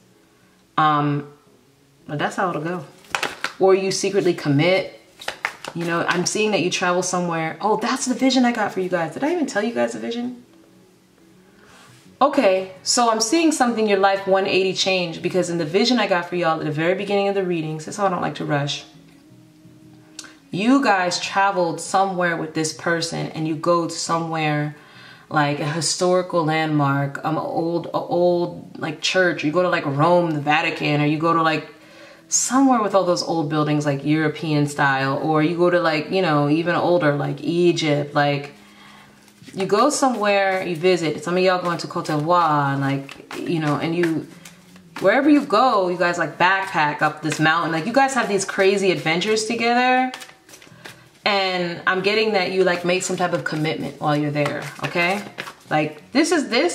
But that's how it'll go. Or you secretly commit. You know, I'm seeing that you travel somewhere. Oh, that's the vision I got for you guys. Did I even tell you guys the vision? Okay, so I'm seeing something, your life 180 change, because in the vision I got for y'all at the very beginning of the readings, that's why I don't like to rush. You guys traveled somewhere with this person and you go somewhere like a historical landmark, an old like church. You go to like Rome, the Vatican, or you go to like somewhere with all those old buildings, like European style, or you go to like, you know, even older, like Egypt. Like you go somewhere, you visit. Some of y'all going to Cote d'Ivoire, like, you know, and you, wherever you go, you guys like backpack up this mountain. Like you guys have these crazy adventures together. And I'm getting that you like make some type of commitment while you're there. Okay. Like this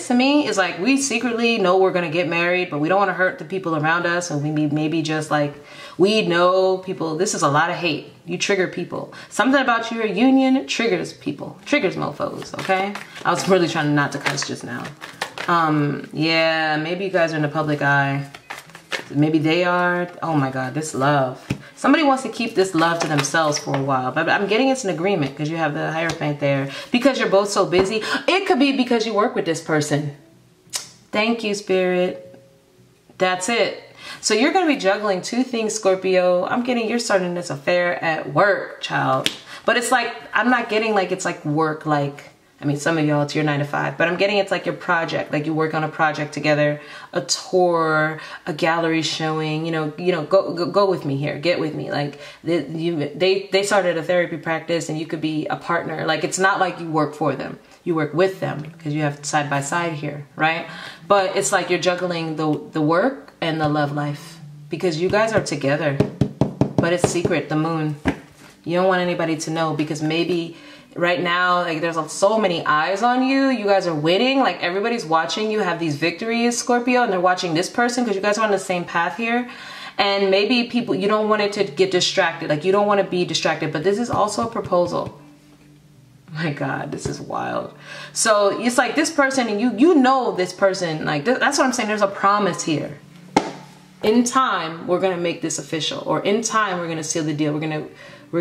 to me is like, we secretly know we're going to get married, but we don't want to hurt the people around us. And we maybe just like, we know people, this is a lot of hate. You trigger people. Something about your union triggers people, triggers mofos. Okay. I was really trying not to cuss just now. Yeah, maybe you guys are in the public eye. Maybe they are. Oh my God, this love. Somebody wants to keep this love to themselves for a while, but I'm getting it's an agreement because you have the Hierophant there. Because you're both so busy. It could be because you work with this person. Thank you, Spirit. That's it. So you're going to be juggling two things, Scorpio. I'm getting you're starting this affair at work, child. But it's like, I'm not getting like it's like work, like, I mean, some of y'all, it's your 9 to 5, but I'm getting it's like your project, like you work on a project together, a tour, a gallery showing, you know, go with me here, get with me. Like they started a therapy practice and you could be a partner. Like, it's not like you work for them. You work with them because you have side by side here. Right. But it's like you're juggling the work and the love life because you guys are together, but it's secret. The moon, you don't want anybody to know because maybe right now, like there's so many eyes on you. You guys are winning. Like everybody's watching you have these victories, Scorpio, and they're watching this person because you guys are on the same path here. And maybe people, you don't want it to get distracted. Like you don't want to be distracted, but this is also a proposal. My God, this is wild. So it's like this person and you know this person, like that's what I'm saying. There's a promise here. In time, we're going to make this official, or in time, we're going to seal the deal. We're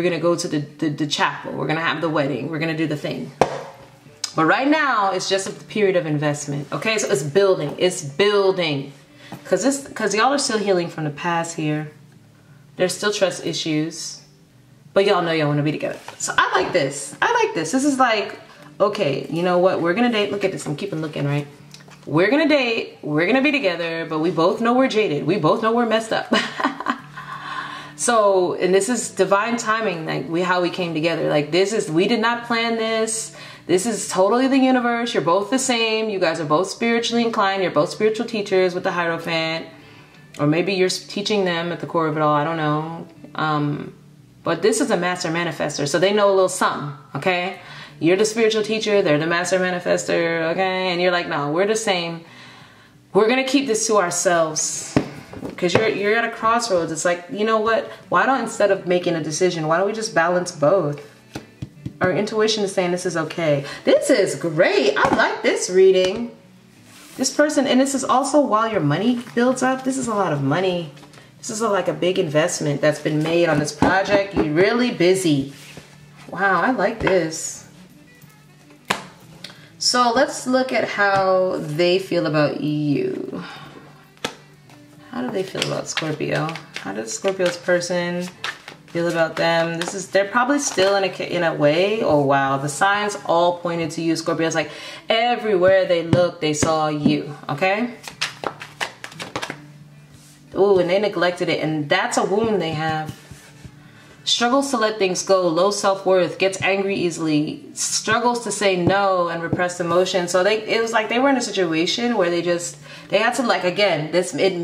gonna go to the chapel. We're gonna have the wedding. We're gonna do the thing. But right now, it's just a period of investment. Okay, so it's building. It's building. Cause y'all are still healing from the past here. There's still trust issues, but y'all know y'all want to be together. So I like this. I like this. This is like, okay, you know what? We're gonna date. Look at this. I'm keeping looking, right? We're gonna date. We're gonna be together, but we both know we're jaded. We both know we're messed up. So, and this is divine timing, like how we came together. Like this is, we did not plan this. This is totally the universe. You're both the same. You guys are both spiritually inclined. You're both spiritual teachers with the Hierophant, or maybe you're teaching them at the core of it all. I don't know. But this is a master manifester. So they know a little something. Okay. You're the spiritual teacher. They're the master manifester. Okay. And you're like, no, we're the same. We're going to keep this to ourselves. Because you're at a crossroads. It's like, you know what? Why don't, instead of making a decision, why don't we just balance both? Our intuition is saying this is okay. This is great. I like this reading. This person, and this is also while your money builds up. This is a lot of money. This is like a big investment that's been made on this project. You're really busy. Wow, I like this. So let's look at how they feel about you. How do they feel about Scorpio? How does Scorpio's person feel about them. This is, they're probably still in a way. Oh wow, the signs all pointed to you, Scorpio. It's like everywhere they looked, they saw you, okay? Ooh, and they neglected it, and that's a wound they have. Struggles to let things go, low self-worth, gets angry easily, struggles to say no, and repressed emotion. So it was like they were in a situation where they had to, like, again,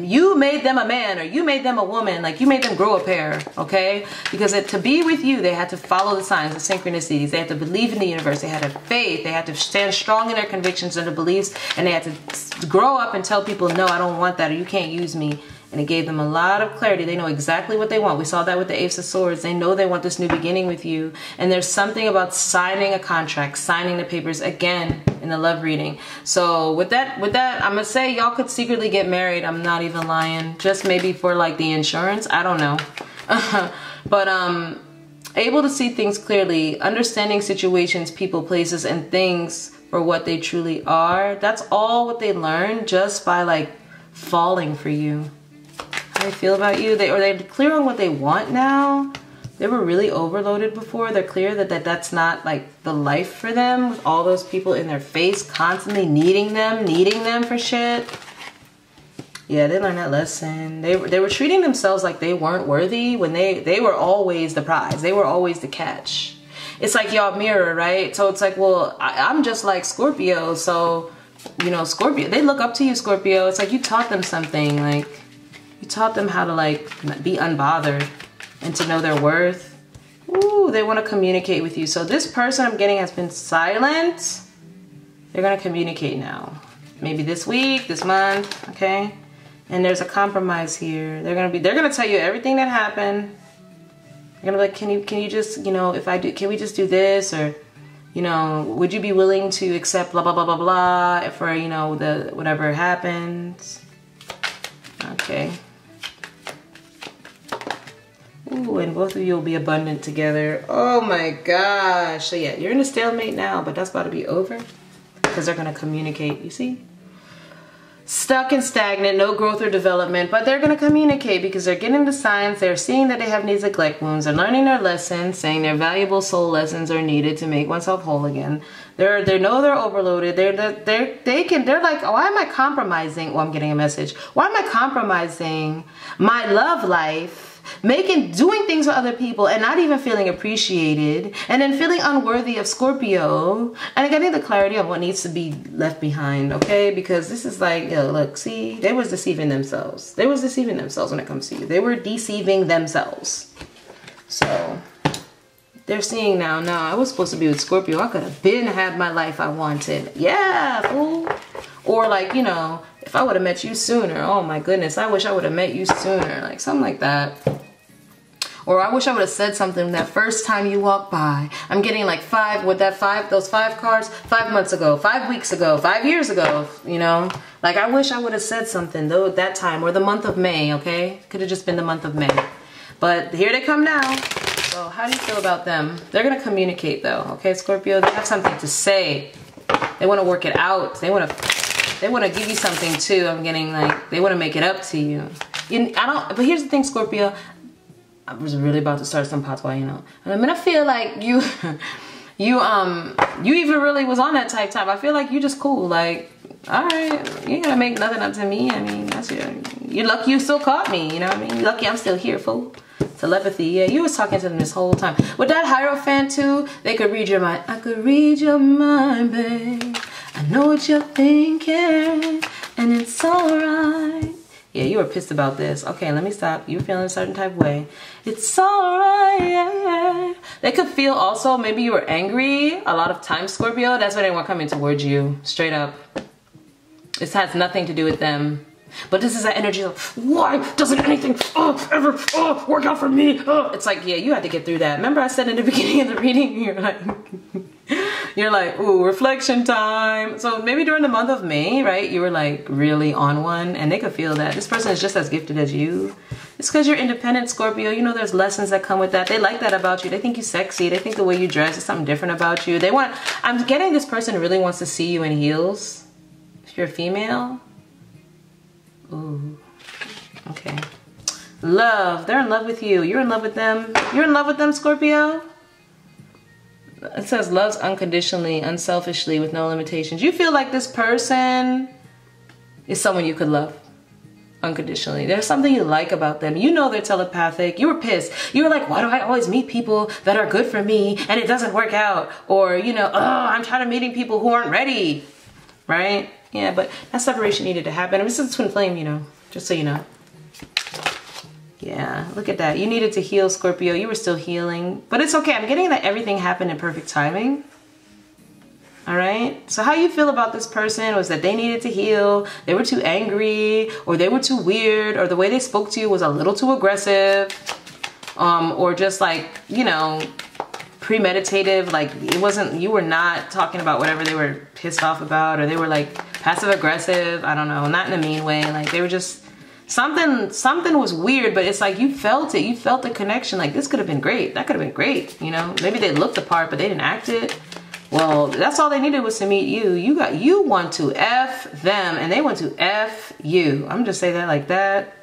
you made them a man or you made them a woman, like you made them grow a pair, okay? Because to be with you, they had to follow the signs, the synchronicities, they had to believe in the universe, they had to have faith, they had to stand strong in their convictions and their beliefs, and they had to grow up and tell people, no, I don't want that, or you can't use me. And it gave them a lot of clarity. They know exactly what they want. We saw that with the Ace of Swords. They know they want this new beginning with you. And there's something about signing a contract, signing the papers again in the love reading. So with that, I'm gonna say y'all could secretly get married. I'm not even lying. Just maybe for like the insurance. I don't know. But able to see things clearly, understanding situations, people, places, and things for what they truly are. That's all what they learn just by like falling for you. They feel about you, they're clear on what they want now. They were really overloaded before. They're clear that's not like the life for them, with all those people in their face constantly needing them for shit. Yeah, they learned that lesson. They were treating themselves like they weren't worthy when they were always the prize. They were always the catch. It's like y'all mirror, right? So it's like, well, I'm just like Scorpio, so you know, Scorpio, they look up to you, Scorpio. It's like you taught them something, like you taught them how to like be unbothered and to know their worth. Ooh, they want to communicate with you. So this person I'm getting has been silent. They're going to communicate now. Maybe this week, this month, okay? And there's a compromise here. They're going to tell you everything that happened. They're going to be like, can you just, you know, can we just do this, or you know, would you be willing to accept blah blah blah blah blah for, you know, the whatever happens. Okay. Ooh, and both of you will be abundant together. Oh my gosh. So yeah, you're in a stalemate now, but that's about to be over because they're going to communicate, you see? Stuck and stagnant, no growth or development, but they're going to communicate because they're getting the signs, they're seeing that they have these neglect wounds, they're learning their lessons, saying their valuable soul lessons are needed to make oneself whole again. They know they're overloaded. They're like, oh, why am I compromising? Well, I'm getting a message. Why am I compromising my love life? Doing things for other people and not even feeling appreciated, and then feeling unworthy of Scorpio, and getting the clarity on what needs to be left behind, okay? Because this is like, yo, look, see, they was deceiving themselves. They was deceiving themselves when it comes to you. They were deceiving themselves. So they're seeing now, no, I was supposed to be with Scorpio. I could have been had my life I wanted. Yeah, fool. Or like, you know, if I would have met you sooner, oh my goodness, I wish I would have met you sooner. Like something like that. Or I wish I would have said something that first time you walked by. I'm getting like those five cards, 5 months ago, 5 weeks ago, 5 years ago, you know. Like I wish I would have said something though that time, or the month of May, okay? Could have just been the month of May. But here they come now. So how do you feel about them? They're gonna communicate though, okay, Scorpio? They have something to say. They wanna work it out. They want to give you something too. I'm getting like, they want to make it up to you. But here's the thing, Scorpio. I was really about to start some patois, you know. And I mean, I feel like you even really was on that type time. I feel like you just cool. Like, all right, you ain't gotta make nothing up to me. I mean, that's you're lucky you still caught me. You know what I mean? You're lucky I'm still here, fool. Telepathy, yeah, you was talking to them this whole time. With that Hierophant too, they could read your mind. I could read your mind, babe. I know what you're thinking, and it's alright. Yeah, you were pissed about this. Okay, let me stop. You were feeling a certain type of way. It's alright, yeah. They could feel also, maybe you were angry a lot of times, Scorpio. That's why they weren't coming towards you, straight up. This has nothing to do with them. But this is that energy of, why doesn't anything ever work out for me? It's like, yeah, you had to get through that. Remember I said in the beginning of the reading, you're like, ooh, reflection time. So maybe during the month of May, right, you were like really on one, and they could feel that. This person is just as gifted as you. It's because you're independent, Scorpio. You know there's lessons that come with that. They like that about you. They think you're sexy. They think the way you dress is something different about you. I'm getting this person really wants to see you in heels. If you're a female. Ooh, okay. Love. They're in love with you. You're in love with them. You're in love with them, Scorpio. It says loves unconditionally, unselfishly, with no limitations. You feel like this person is someone you could love unconditionally. There's something you like about them. You know they're telepathic. You were pissed. You were like, why do I always meet people that are good for me and it doesn't work out? Or, you know, oh, I'm tired of meeting people who aren't ready. Right? Yeah, but that separation needed to happen. I mean, this is a twin flame, you know, just so you know. Yeah, look at that. You needed to heal, Scorpio. You were still healing. But it's okay. I'm getting that everything happened in perfect timing. All right? So how you feel about this person was that they needed to heal. They were too angry, or they were too weird, or the way they spoke to you was a little too aggressive, or just like, you know, premeditative. Like, it wasn't, you were not talking about whatever they were pissed off about, or they were like passive aggressive. I don't know. Not in a mean way. Like, they were just... Something was weird, but it's like you felt it. You felt the connection. Like, this could have been great. That could have been great. You know, maybe they looked the part, but they didn't act it. Well, that's all they needed was to meet you. You want to F them, and they want to F you. I'm just saying that like that.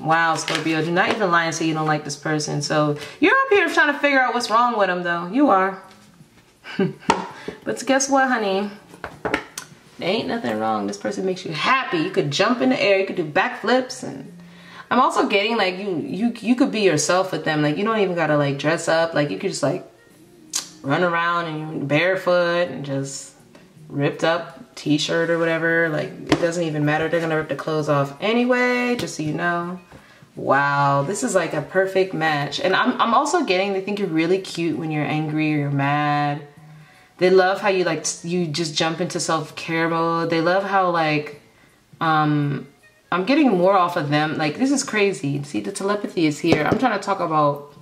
Wow, Scorpio, do not even lie and say you don't like this person. So you're up here trying to figure out what's wrong with them, though. You are. But guess what, honey? There ain't nothing wrong. This person makes you happy. You could jump in the air. You could do backflips. And I'm also getting like you could be yourself with them. Like, you don't even gotta like dress up. Like, you could just like run around and you're barefoot and just ripped up t-shirt or whatever. Like, it doesn't even matter. They're gonna rip the clothes off anyway, just so you know. Wow, this is like a perfect match. And I'm also getting they think you're really cute when you're angry or you're mad. They love how you like, you just jump into self-care mode. They love how like, I'm getting more off of them. Like, this is crazy. See, the telepathy is here. I'm trying to talk about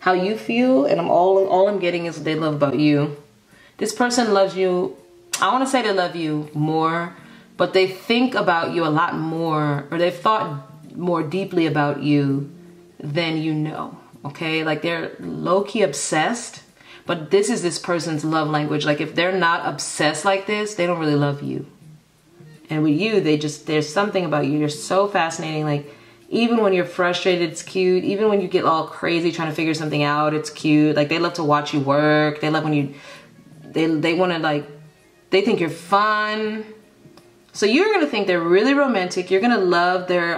how you feel, and I'm all I'm getting is what they love about you. This person loves you. I want to say they love you more, but they think about you a lot more, or they've thought more deeply about you than you know. Okay, like they're low-key obsessed. But this is this person's love language. Like, if they're not obsessed like this, they don't really love you. And with you, they just, there's something about you. You're so fascinating. Like, even when you're frustrated, it's cute. Even when you get all crazy trying to figure something out, it's cute. Like, they love to watch you work. They love when you, they want to like, they think you're fun. So you're going to think they're really romantic. You're going to love their,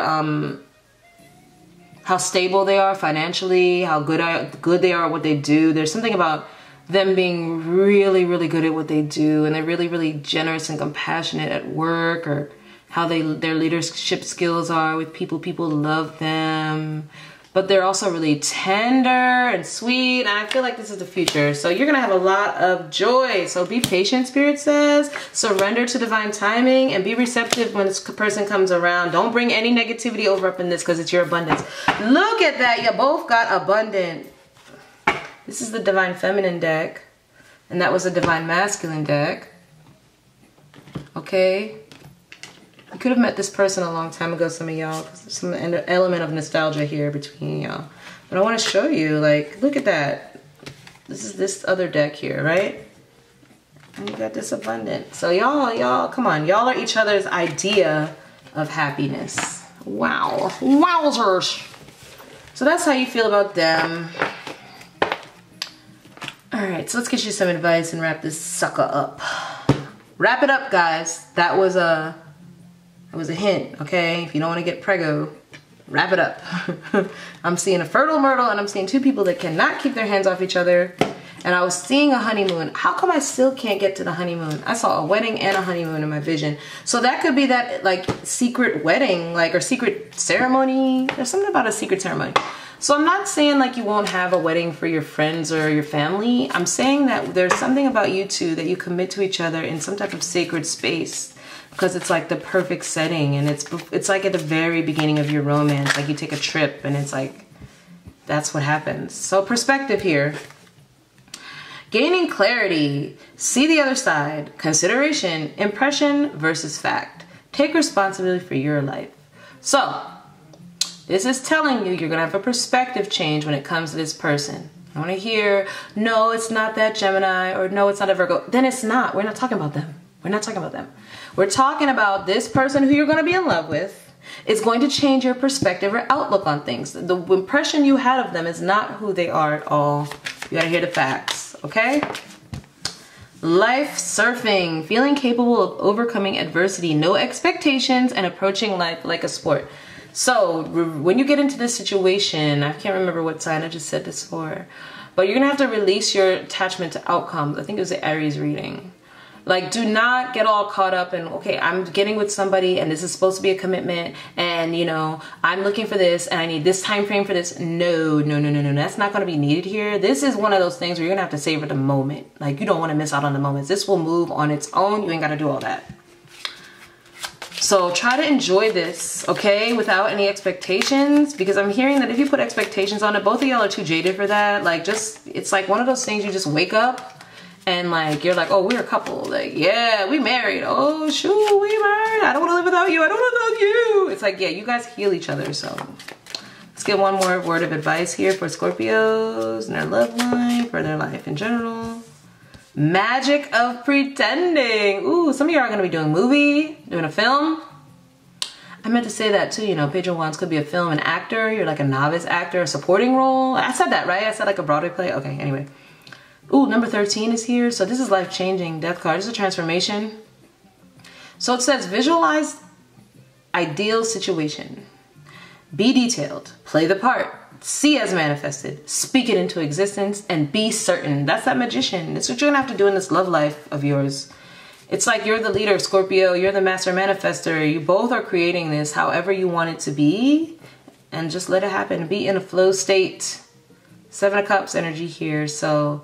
how stable they are financially, how good they are at what they do. There's something about them being really, really good at what they do, and they're really, really generous and compassionate at work, or how their leadership skills are with people. People love them, but they're also really tender and sweet, and I feel like this is the future. So you're gonna have a lot of joy. So be patient, Spirit says. Surrender to divine timing and be receptive when this person comes around. Don't bring any negativity over up in this, because it's your abundance. Look at that, you both got abundant. This is the Divine Feminine deck, and that was the Divine Masculine deck. Okay. You could have met this person a long time ago, some of y'all. Some element of nostalgia here between y'all. But I want to show you, like, look at that. This is this other deck here, right? And you got this abundant. So y'all, come on. Y'all are each other's idea of happiness. Wow. Wowzers. So that's how you feel about them. All right, so let's get you some advice and wrap this sucker up. Wrap it up, guys. That was a hint, okay? If you don't want to get preggo, wrap it up. I'm seeing a fertile myrtle, and I'm seeing two people that cannot keep their hands off each other. And I was seeing a honeymoon. How come I still can't get to the honeymoon? I saw a wedding and a honeymoon in my vision. So that could be that, like, secret wedding, like, or secret ceremony. There's something about a secret ceremony. So I'm not saying like you won't have a wedding for your friends or your family. I'm saying that there's something about you two that you commit to each other in some type of sacred space, because it's like the perfect setting, and it's like at the very beginning of your romance. Like, you take a trip and it's like, that's what happens. So perspective here. Gaining clarity, see the other side, consideration, impression versus fact. Take responsibility for your life. So, this is telling you you're going to have a perspective change when it comes to this person. I want to hear, no, it's not that Gemini, or no, it's not a Virgo. Then it's not. We're not talking about them. We're not talking about them. We're talking about this person who you're going to be in love with, It's going to change your perspective or outlook on things. The impression you had of them is not who they are at all. You gotta hear the facts, okay? Life surfing, feeling capable of overcoming adversity, no expectations, and approaching life like a sport. So when you get into this situation, I can't remember what sign I just said this for, but you're gonna have to release your attachment to outcomes. I think it was the Aries reading. Like, do not get all caught up in, okay, I'm getting with somebody and this is supposed to be a commitment and, you know, I'm looking for this and I need this time frame for this. No, no, no, no, no. That's not going to be needed here. This is one of those things where you're going to have to savor the moment. Like, you don't want to miss out on the moments. This will move on its own. You ain't got to do all that. So try to enjoy this, okay, without any expectations, because I'm hearing that if you put expectations on it, both of y'all are too jaded for that. Like, just, it's like one of those things you just wake up and like, you're like, oh, we're a couple. Like, yeah, we married. Oh, shoot, we married. I don't want to live without you. I don't want to live without you. It's like, yeah, you guys heal each other. So let's get one more word of advice here for Scorpios and their love life, for their life in general. Magic of pretending. Ooh, some of y'all are going to be doing a movie, doing a film. I meant to say that too, you know, Page of Wands could be a film, an actor. You're like a novice actor, a supporting role. I said that, right? I said like a Broadway play. Okay, anyway. Ooh, number 13 is here. So this is life-changing, death card. This is a transformation. So it says, visualize ideal situation. Be detailed, play the part, see as manifested, speak it into existence, and be certain. That's that magician. That's what you're gonna have to do in this love life of yours. It's like you're the leader, Scorpio. You're the master manifester. You both are creating this however you want it to be, and just let it happen. Be in a flow state. 7 of Cups energy here, so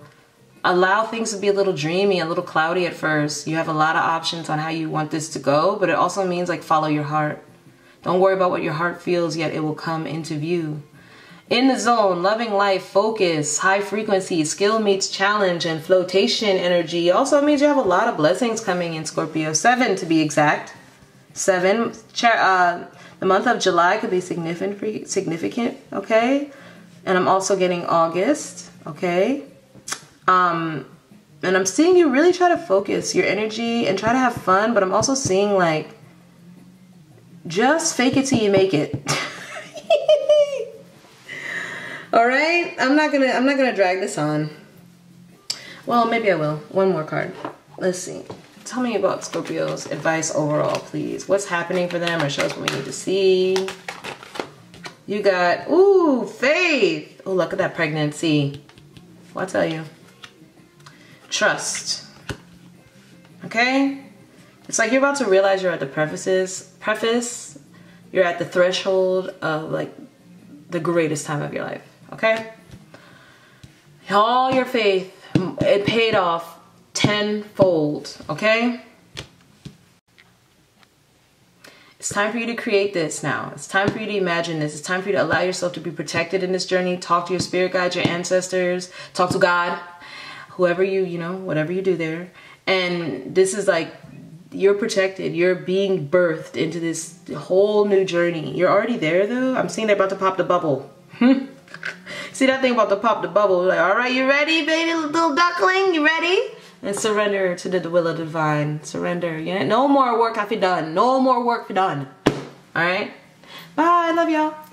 allow things to be a little dreamy, a little cloudy at first. You have a lot of options on how you want this to go, but it also means like follow your heart. Don't worry about what your heart feels yet. It will come into view. In the zone, loving life, focus, high frequency, skill meets challenge, and flotation energy. Also means you have a lot of blessings coming in, Scorpio. 7 to be exact. 7. The month of July could be significant for you, okay? And I'm also getting August, okay? And I'm seeing you really try to focus your energy and try to have fun, but I'm also seeing like, just fake it till you make it. All right, I'm not gonna drag this on. Well, maybe I will. One more card. Let's see. Tell me about Scorpio's advice overall, please. What's happening for them, or show us what we need to see. You got, ooh, faith. Oh, look at that pregnancy. Well, I tell you, trust, okay? It's like you're about to realize you're at the preface, you're at the threshold of like the greatest time of your life, okay? All your faith, it paid off tenfold, okay? It's time for you to create this now. It's time for you to imagine this. It's time for you to allow yourself to be protected in this journey. Talk to your spirit guide, your ancestors. Talk to God, whoever you know, whatever you do there. And this is like, you're protected. You're being birthed into this whole new journey. You're already there though. I'm seeing they're about to pop the bubble. See that thing about to pop the bubble. Like, all right, you ready, baby, little duckling? You ready? And surrender to the will of the divine. Surrender. Yeah? No more work have you done. No more work done. All right? Bye. Love y'all.